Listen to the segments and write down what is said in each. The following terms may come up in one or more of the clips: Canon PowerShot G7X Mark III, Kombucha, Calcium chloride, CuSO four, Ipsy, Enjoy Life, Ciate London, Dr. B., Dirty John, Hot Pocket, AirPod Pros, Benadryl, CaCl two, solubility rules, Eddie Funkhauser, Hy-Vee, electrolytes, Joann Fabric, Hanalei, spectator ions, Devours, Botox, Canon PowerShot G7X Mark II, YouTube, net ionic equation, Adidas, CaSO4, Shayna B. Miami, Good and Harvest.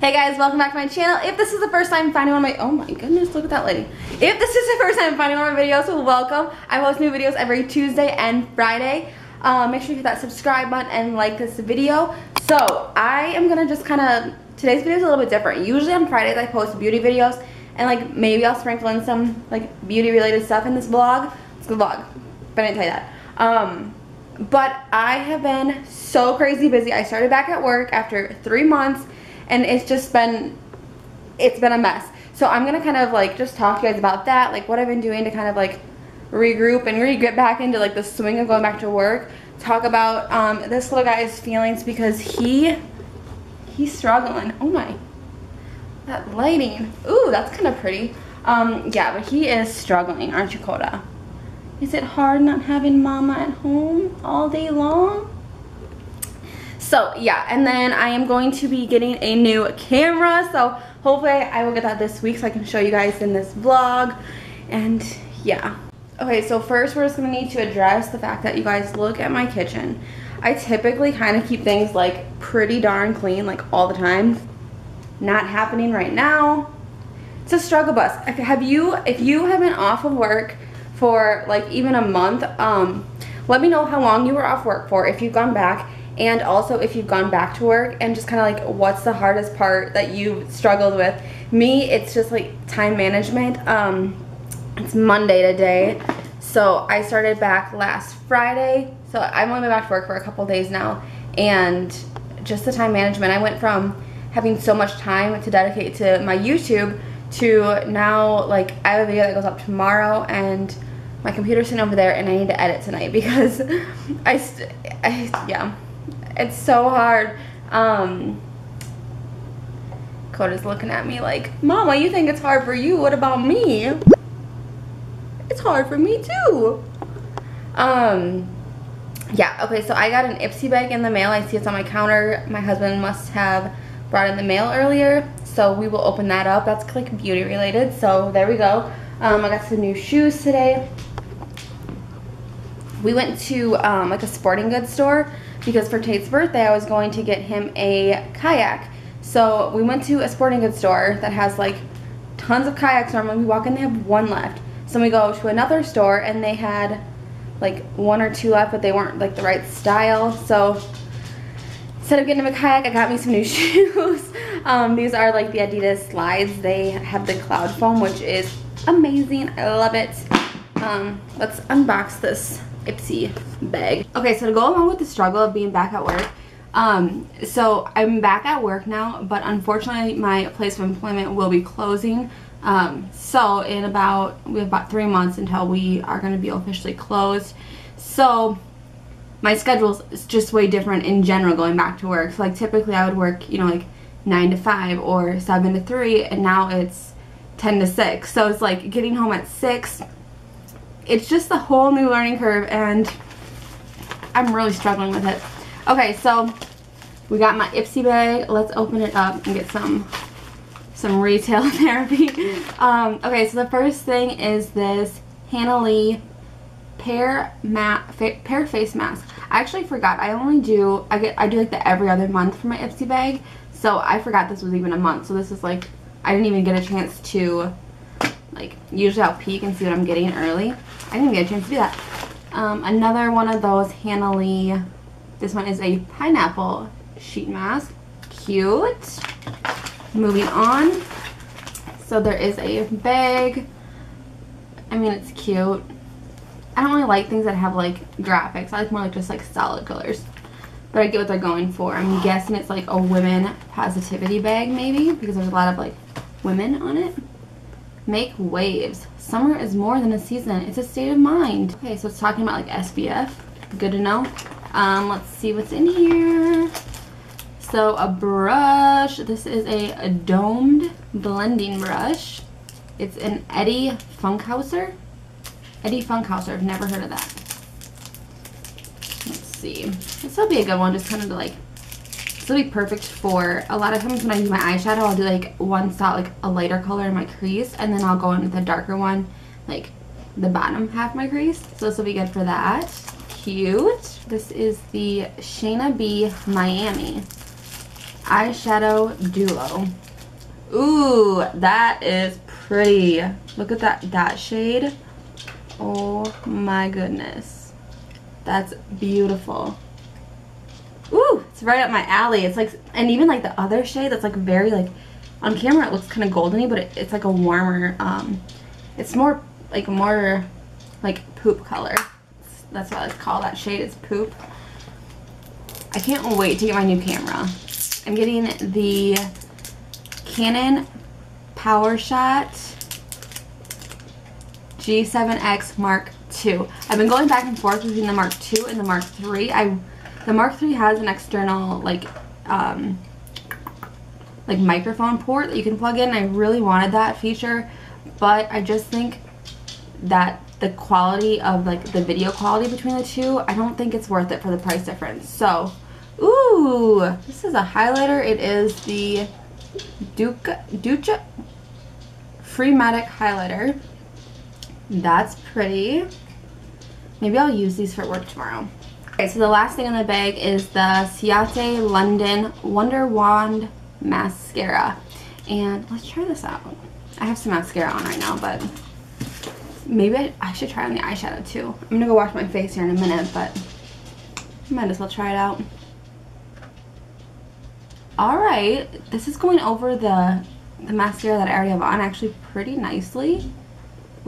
Hey guys, welcome back to my channel. If this is the first time finding one of my, oh my goodness, look at that lady. If this is the first time finding one of my videos, welcome. I post new videos every Tuesday and Friday. Make sure you hit that subscribe button and like this video. So I am gonna just kind of, today's video is a little bit different. Usually on Fridays I post beauty videos and like maybe I'll sprinkle in some like beauty related stuff in this vlog. It's a good vlog, but I didn't tell you that. But I have been so crazy busy. I started back at work after 3 months. And it's just been, it's been a mess. So I'm gonna kind of like just talk to you guys about that, like what I've been doing to kind of like regroup and really get back into like the swing of going back to work. Talk about this little guy's feelings because he's struggling. Oh my, that lighting. Ooh, that's kind of pretty. Yeah, but he is struggling, aren't you, Koda? Is it hard not having mama at home all day long? So yeah, and then I am going to be getting a new camera, so hopefully I will get that this week so I can show you guys in this vlog. And yeah. Okay, so first we're just gonna need to address the fact that you guys look at my kitchen. I typically kind of keep things like pretty darn clean like all the time. Not happening right now. It's a struggle bus. If you have been off of work for like even a month, let me know how long you were off work for, if you've gone back. And also if you've gone back to work and just kind of like what's the hardest part that you've struggled with. Me, it's just like time management. It's Monday today. So I started back last Friday. So I've only been back to work for a couple days now. And just the time management. I went from having so much time to dedicate to my YouTube to now like I have a video that goes up tomorrow and my computer's sitting over there and I need to edit tonight because yeah. It's so hard. Koda's looking at me like, Mama, you think it's hard for you. What about me? It's hard for me too. Yeah, okay, so I got an Ipsy bag in the mail. I see it's on my counter. My husband must have brought in the mail earlier. So we will open that up. That's like beauty related. So there we go. I got some new shoes today. We went to like a sporting goods store because for Tate's birthday I was going to get him a kayak. So we went to a sporting goods store that has like tons of kayaks. Normally we walk in, they have one left. So we go to another store and they had like one or two left, but they weren't like the right style. So instead of getting him a kayak, I got me some new shoes. These are like the Adidas slides. They have the cloud foam, which is amazing. I love it. Let's unbox this Ipsy bag. Okay, so to go along with the struggle of being back at work, so I'm back at work now, but unfortunately my place of employment will be closing. So in about, we have about 3 months until we are going to be officially closed. So my schedule's just way different in general going back to work. So like typically I would work, you know, like 9 to 5 or 7 to 3, and now it's 10 to 6. So it's like getting home at 6. It's just the whole new learning curve and I'm really struggling with it. Okay, so we got my Ipsy bag. Let's open it up and get some retail therapy. Okay, so the first thing is this Hanalei pear face mask. I actually forgot. I do like the every other month for my Ipsy bag. So I forgot this was even a month. So this is like, I didn't even get a chance to like, usually I'll peek and see what I'm getting early. I didn't even get a chance to do that. Another one of those Hanalei. This one is a pineapple sheet mask. Cute. Moving on. So there is a bag. I mean, it's cute. I don't really like things that have like graphics. I like more like just like solid colors. But I get what they're going for. I'm guessing it's like a women positivity bag maybe because there's a lot of like women on it. Make waves. Summer is more than a season. It's a state of mind. Okay, so it's talking about like SPF. Good to know. Let's see what's in here. So a brush. This is a domed blending brush. It's an Eddie Funkhauser. Eddie Funkhauser. I've never heard of that. Let's see. This will be a good one. Just kind of like, this will be perfect for a lot of times when I do my eyeshadow. I'll do like one style, like a lighter color in my crease, and then I'll go in with a darker one, like the bottom half of my crease. So this will be good for that. Cute. This is the Shayna B. Miami. eyeshadow duo. Ooh, that is pretty. Look at that shade. Oh my goodness, that's beautiful. Ooh, it's right up my alley. It's like, and even like the other shade that's like very like, on camera it looks kind of goldeny, but it's like a warmer, it's more like poop color. That's what I call that shade, it's poop. I can't wait to get my new camera. I'm getting the Canon PowerShot G7X Mark II. I've been going back and forth between the Mark II and the Mark III. The Mark III has an external like microphone port that you can plug in. I really wanted that feature, but I just think that the quality of like the video quality between the two, I don't think it's worth it for the price difference. So, ooh, this is a highlighter. It is the Ducha Freematic highlighter. That's pretty. Maybe I'll use these for work tomorrow. Okay, so the last thing in the bag is the Ciate London Wonder Wand mascara, and let's try this out. I have some mascara on right now, but maybe I should try on the eyeshadow too. I'm gonna go wash my face here in a minute, but might as well try it out. All right, this is going over the mascara that I already have on actually pretty nicely.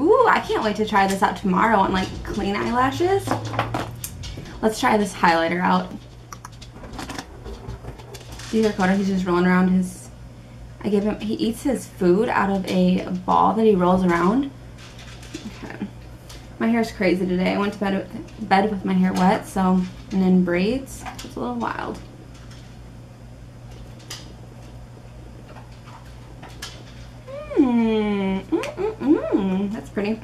Ooh, I can't wait to try this out tomorrow on like clean eyelashes. Let's try this highlighter out. Do you hear Connor? He's just rolling around his... He eats his food out of a ball that he rolls around. Okay. My hair's crazy today. I went to bed with my hair wet, so... And then braids. It's a little wild. That's pretty.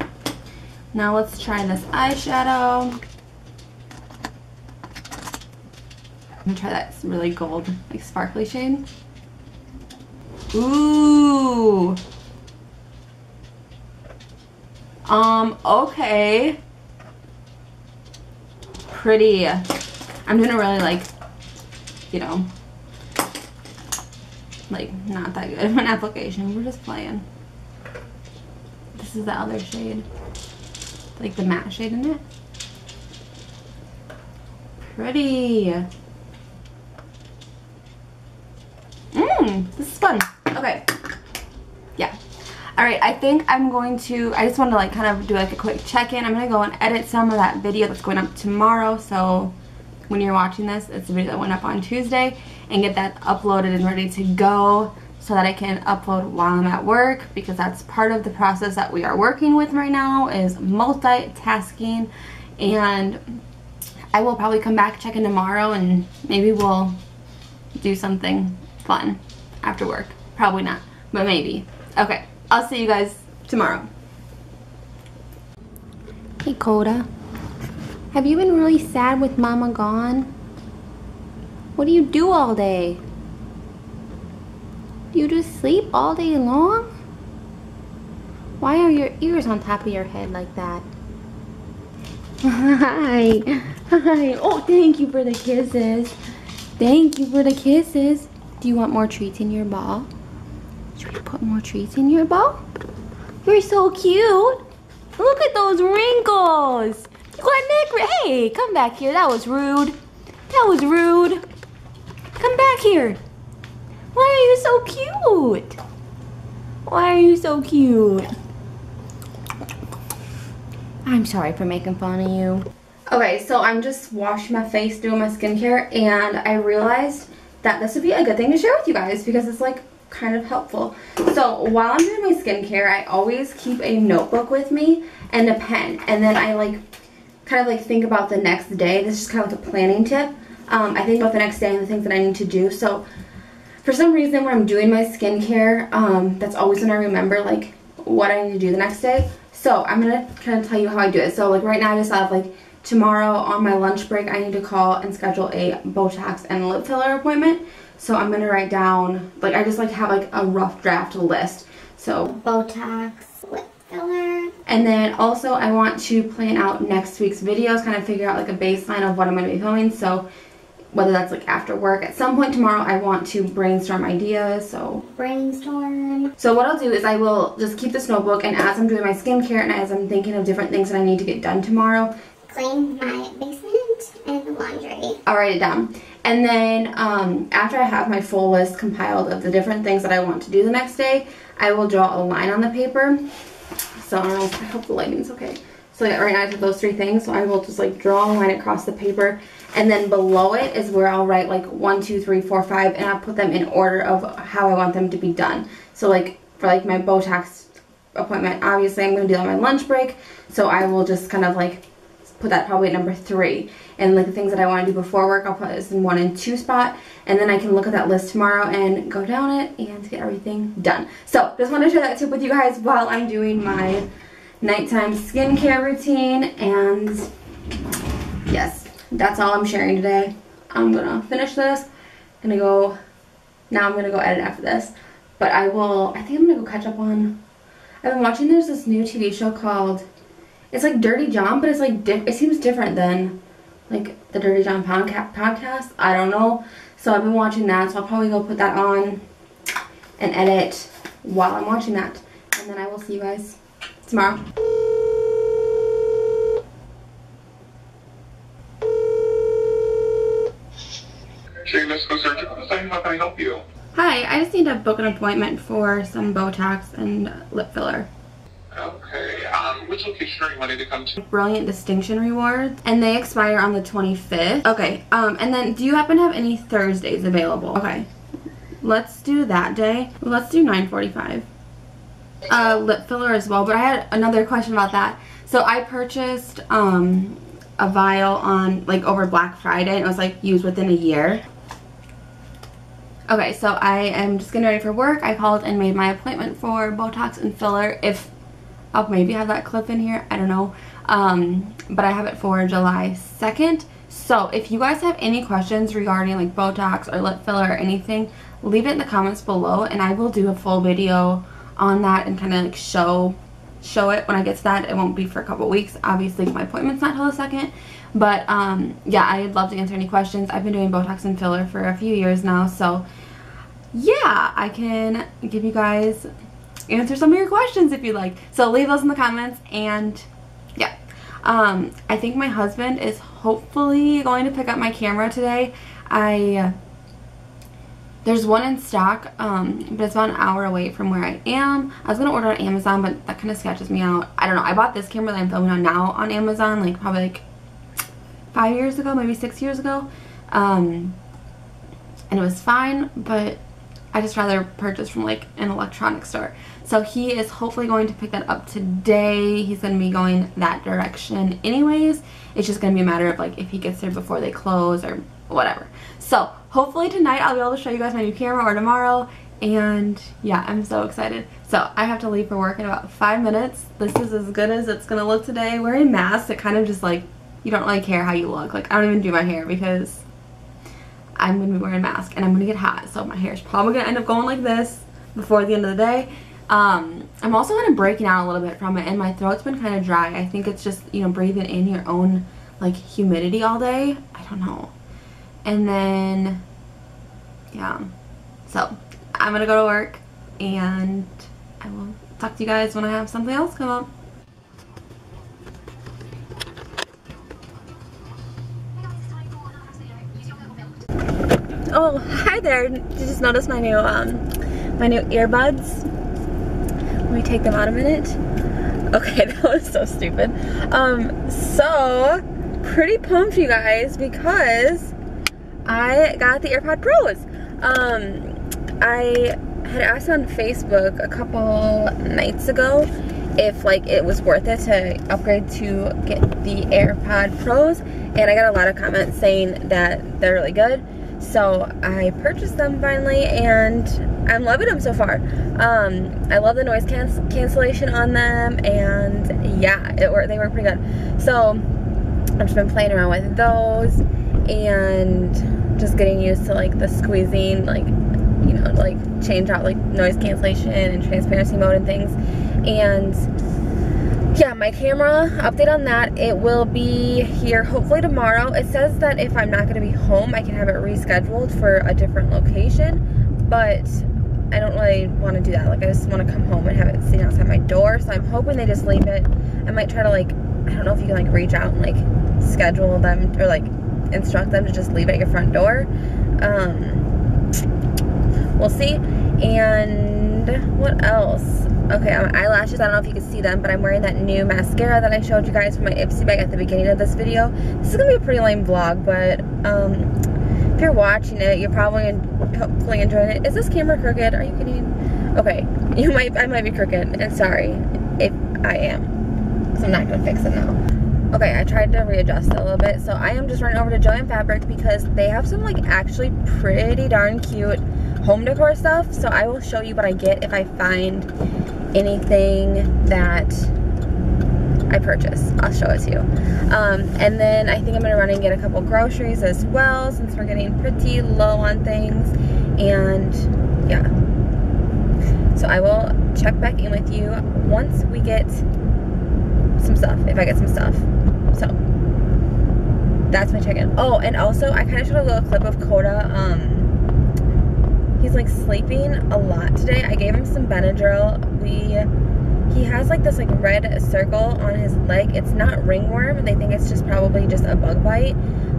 Now let's try this eyeshadow. I'm gonna try that really gold, like sparkly shade. Ooh. Okay. Pretty. I'm gonna really like, you know, like not that good of an application. We're just playing. This is the other shade. Like the matte shade in it. Pretty. This is fun. Okay. Yeah. Alright, I think I'm going to, I just wanted to like kind of do like a quick check-in. I'm going to go and edit some of that video that's going up tomorrow. So when you're watching this, it's the video that went up on Tuesday. And get that uploaded and ready to go so that I can upload while I'm at work. Because that's part of the process that we are working with right now is multitasking. And I will probably come back, check in tomorrow, and maybe we'll do something fun after work. Probably not, but maybe. Okay, I'll see you guys tomorrow. Hey Coda, have you been really sad with Mama gone? What do you do all day? Do you just sleep all day long? Why are your ears on top of your head like that? Hi, hi. Oh, thank you for the kisses. Thank you for the kisses. Do you want more treats in your ball? Should we put more treats in your ball? You're so cute. Look at those wrinkles. You got neck. Hey, come back here. That was rude. That was rude. Come back here. Why are you so cute? Why are you so cute? I'm sorry for making fun of you. Okay, so I'm just washing my face, doing my skincare, and I realized that this would be a good thing to share with you guys because it's like kind of helpful. So while I'm doing my skincare, I always keep a notebook with me and a pen, and then I like kind of like think about the next day. This is kind of like a planning tip. I think about the next day and the things that I need to do. So for some reason when I'm doing my skincare, that's always when I remember like what I need to do the next day. So I'm gonna kind of tell you how I do it. So like right now I just have like tomorrow on my lunch break, I need to call and schedule a Botox and lip filler appointment. So I'm gonna write down, like I just like have like a rough draft list. So Botox, lip filler. And then also I want to plan out next week's videos, kind of figure out like a baseline of what I'm gonna be filming. So whether that's like after work. At some point tomorrow I want to brainstorm ideas, so. Brainstorm. So what I'll do is I will just keep this notebook, and as I'm doing my skincare and as I'm thinking of different things that I need to get done tomorrow. Clean my basement and laundry. I'll write it down. And then after I have my full list compiled of the different things that I want to do the next day, I will draw a line on the paper. So I hope the lighting's okay. So right now I did those three things, so I will just like draw a line across the paper, and then below it is where I'll write like 1, 2, 3, 4, 5, and I'll put them in order of how I want them to be done. So like for like my Botox appointment, obviously I'm going to do on my lunch break, so I will just kind of like put that probably at number 3. And like the things that I want to do before work, I'll put this in 1 and 2 spot, and then I can look at that list tomorrow and go down it and get everything done. So just want to share that tip with you guys while I'm doing my nighttime skincare routine. And yes, that's all I'm sharing today. I'm gonna finish this. I'm gonna go, now I'm gonna go edit after this, but I think I'm gonna go catch up on, I've been watching, there's this new TV show called, it's like Dirty John, but it's like, it seems different than like the Dirty John podcast, I don't know. So I've been watching that, so I'll probably go put that on and edit while I'm watching that, and then I will see you guys tomorrow. Hi, I just need to book an appointment for some Botox and lip filler. Okay, which location are you wanting to come to? Brilliant Distinction Rewards, and they expire on the 25th. Okay, and then do you happen to have any Thursdays available? Okay, let's do that day. Let's do 9:45. Lip filler as well, but I had another question about that. So I purchased a vial on like over Black Friday, and it was like used within a year. Okay, so I am just getting ready for work. I called and made my appointment for Botox and filler. If I'll maybe have that clip in here, I don't know, but I have it for July 2nd. So if you guys have any questions regarding like Botox or lip filler or anything, leave it in the comments below, and I will do a full video on that and kind of like show it when I get to that. It won't be for a couple weeks, obviously my appointment's not till the 2nd, but yeah, I'd love to answer any questions. I've been doing Botox and filler for a few years now, so yeah, I can give you guys answer some of your questions if you'd like. So leave those in the comments, and yeah, I think my husband is hopefully going to pick up my camera today. There's one in stock, but it's about an hour away from where I am. I was gonna order on Amazon, but that kind of sketches me out. I don't know, I bought this camera that I'm filming on now on Amazon, like probably like 5 years ago, maybe 6 years ago. And it was fine, but I just rather purchase from like an electronics store. So he is hopefully going to pick that up today. He's gonna be going that direction anyways. It's just gonna be a matter of like if he gets there before they close or whatever. So hopefully tonight I'll be able to show you guys my new camera, or tomorrow, and yeah, I'm so excited. So I have to leave for work in about 5 minutes. This is as good as it's gonna look today. Wearing masks, it kind of just like, you don't really care how you look. Like I don't even do my hair because I'm gonna be wearing a mask and I'm gonna get hot, so my hair's probably gonna end up going like this before the end of the day. I'm also kind of breaking out a little bit from it, and my throat's been kind of dry. I think it's just, you know, breathing in your own like humidity all day, I don't know. And then, yeah, so I'm gonna go to work, and I will talk to you guys when I have something else come up. Oh, hi there. Did you just notice my new earbuds? Let me take them out a minute. Okay, that was so stupid. So pretty pumped, you guys, because I got the AirPod Pros. I had asked on Facebook a couple nights ago if like it was worth it to upgrade to get the AirPod Pros, and I got a lot of comments saying that they're really good. So I purchased them finally, and I'm loving them so far. I love the noise cancellation on them, and yeah, they were pretty good. So I've just been playing around with those and just getting used to like the squeezing, like, you know, like change out like noise cancellation and transparency mode and things. And yeah, my camera update on that, it will be here hopefully tomorrow. It says that if I'm not going to be home, I can have it rescheduled for a different location, but I don't really want to do that. Like, I just want to come home and have it sitting outside my door, so I'm hoping they just leave it. I might try to, like, I don't know if you can, like, reach out and, like, schedule them or, like, instruct them to just leave it at your front door. We'll see. And what else? Okay, eyelashes, I don't know if you can see them, but I'm wearing that new mascara that I showed you guys from my Ipsy bag at the beginning of this video. This is going to be a pretty lame vlog, but if you're watching it, you're probably hopefully enjoying it. Is this camera crooked? Are you kidding? Okay, you might, I might be crooked, and sorry if I am, because I'm not going to fix it now. Okay, I tried to readjust it a little bit, so I am just running over to Joann Fabric because they have some, like, actually pretty darn cute home decor stuff, so I will show you what I get if I find anything that I purchase. I'll show it to you. And then I think I'm gonna run and get a couple groceries as well, since we're getting pretty low on things. And yeah, so I will check back in with you once we get some stuff, if I get some stuff. So that's my check-in. Oh, and also I kind of showed a little clip of Coda. He's, like, sleeping a lot today. I gave him some Benadryl. He has, like, this, like, red circle on his leg. It's not ringworm. They think it's just probably just a bug bite,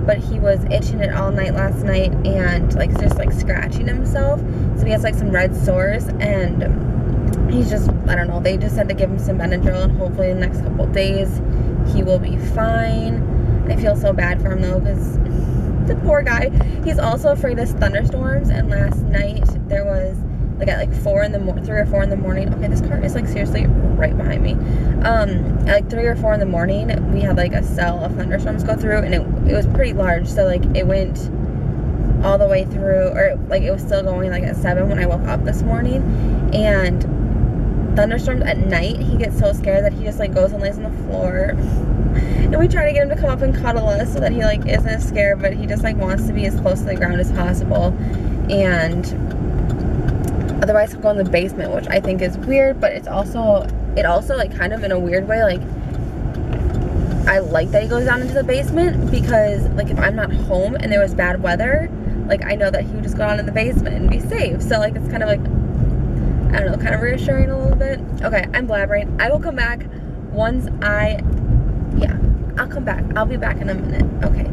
but he was itching it all night last night and, like, just, like, scratching himself. So he has, like, some red sores, and he's just, I don't know. They just said to give him some Benadryl, and hopefully in the next couple days he will be fine. I feel so bad for him, though, because the poor guy, he's also afraid of thunderstorms, and last night there was, like, at like 3 or 4 in the morning, okay, this car is, like, seriously right behind me, at like 3 or 4 in the morning, we had, like, a cell of thunderstorms go through, and it was pretty large, so, like, it went all the way through, or, like, it was still going, like, at 7 when I woke up this morning. And thunderstorms at night, he gets so scared that he just, like, goes and lays on the floor. And we try to get him to come up and cuddle us so that he, like, isn't as scared, but he just, like, wants to be as close to the ground as possible. And otherwise he'll go in the basement, which I think is weird, but it also, like, kind of in a weird way, like, I like that he goes down into the basement, because, like, if I'm not home and there was bad weather, like, I know that he would just go down in the basement and be safe. So, like, it's kind of, like, I don't know, kind of reassuring a little bit. Okay, I'm blabbering. I will come back once I'll come back. I'll be back in a minute. Okay.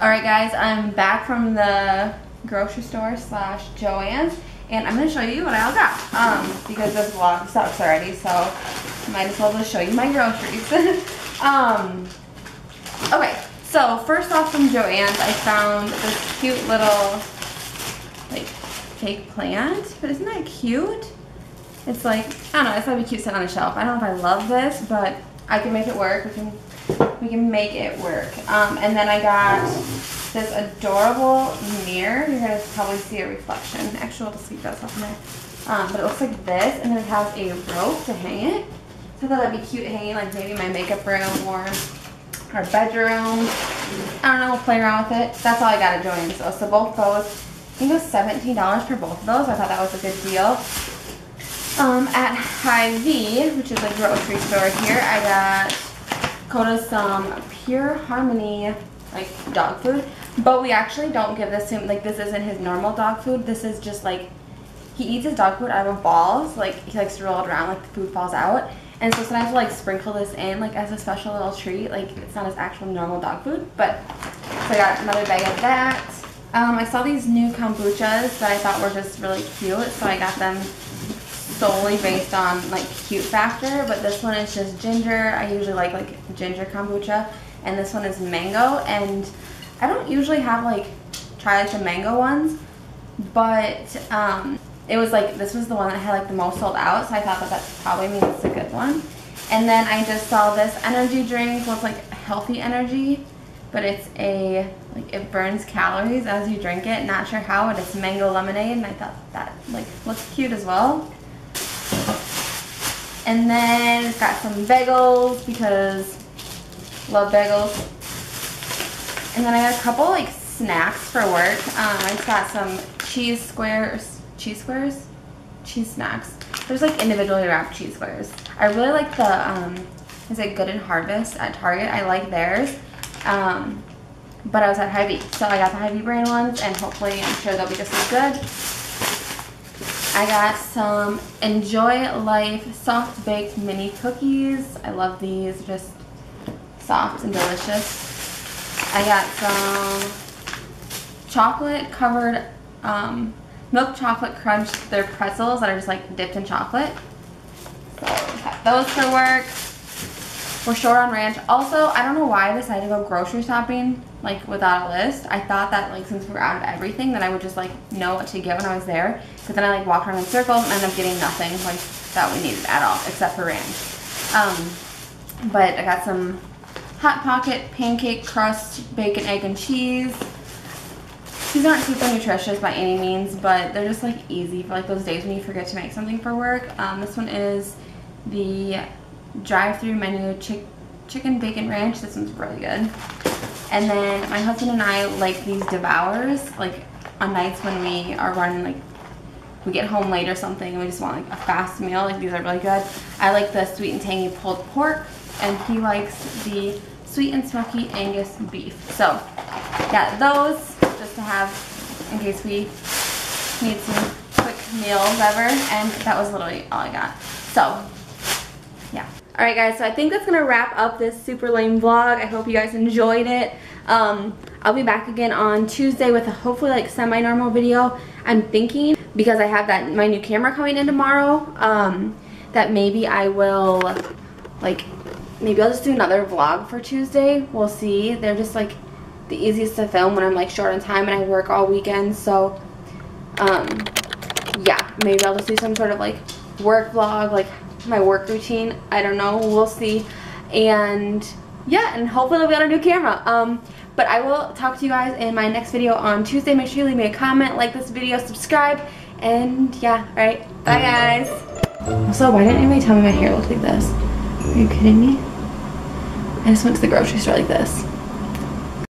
Alright, guys. I'm back from the grocery store / Joann's, and I'm going to show you what I all got, because this vlog sucks already, so might as well just show you my groceries. Okay. So, first off, from Joann's, I found this cute little, like, fake plant, but isn't that cute? It's like, I don't know, it's going to be cute sitting on a shelf. I don't know if I love this, but I can make it work. We can make it work. And then I got this adorable mirror. You're going to probably see a reflection. Actually, I'll just leave that stuff in there. But it looks like this, and then it has a rope to hang it. So I thought that'd be cute hanging, like, maybe my makeup room or our bedroom. I don't know, we'll play around with it. That's all I got at Joann's. So both those, I think it was $17 for both of those. I thought that was a good deal. At Hy-Vee, which is a grocery store here, I got Coda some Pure Harmony, like, dog food, but we actually don't give this to him. Like, this isn't his normal dog food. This is just, like, he eats his dog food out of balls. Like, he likes to roll it around, like, the food falls out, and so sometimes we'll, like, sprinkle this in, like, as a special little treat. Like, it's not his actual normal dog food, but so I got another bag of that. I saw these new kombuchas that I thought were just really cute, so I got them solely based on, like, cute factor, but this one is just ginger. I usually like ginger kombucha, and this one is mango, and I don't usually have, like, try, like, the mango ones, but it was, like, this was the one that had, like, the most sold out, so I thought that probably means it's a good one. And then I just saw this energy drink with, like, healthy energy, but it's a, like, it burns calories as you drink it, not sure how, but it's mango lemonade, and I thought that, like, looks cute as well. And then it's got some bagels, because love bagels. And then I got a couple, like, snacks for work. I just got some cheese squares. cheese snacks. There's like individually wrapped cheese squares. I really like the, is it Good and Harvest at Target? I like theirs. But I was at Hy-Vee, so I got the Hy-Vee brand ones, and hopefully I'm sure they'll be just as good. I got some Enjoy Life soft baked mini cookies. I love these, just soft and delicious. I got some chocolate covered milk chocolate crunch. They're pretzels that are just like dipped in chocolate. So we got those for work. We're short on ranch. Also, I don't know why I decided to go grocery shopping like without a list. I thought that like since we were out of everything that I would just like know what to get when I was there. But then I like walked around in circles and ended up getting nothing like that we needed at all except for ranch. But I got some Hot Pocket pancake crust, bacon, egg, and cheese. These aren't super nutritious by any means, but they're just like easy for like those days when you forget to make something for work. This one is the drive-through menu chicken bacon ranch. This one's really good. And then my husband and I like these Devours, like on nights when we are running, like we get home late or something and we just want like a fast meal, like these are really good. I like the sweet and tangy pulled pork, and he likes the sweet and smoky Angus beef. So got those just to have in case we need some quick meals ever. And that was literally all I got. So yeah. Alright guys, so I think that's going to wrap up this super lame vlog. I hope you guys enjoyed it. I'll be back again on Tuesday with a hopefully like semi-normal video, I'm thinking, because I have that my new camera coming in tomorrow, that maybe I will like, maybe I'll just do another vlog for Tuesday. We'll see. They're just like the easiest to film when I'm like short on time and I work all weekend, so yeah, maybe I'll just do some sort of like work vlog, like my work routine. I don't know, we'll see. And yeah, and hopefully it'll be on a new camera. But I will talk to you guys in my next video on Tuesday. Make sure you leave me a comment, like this video, subscribe, and yeah. All right, bye guys. Also, why didn't anybody tell me my hair looked like this? Are you kidding me? I just went to the grocery store like this.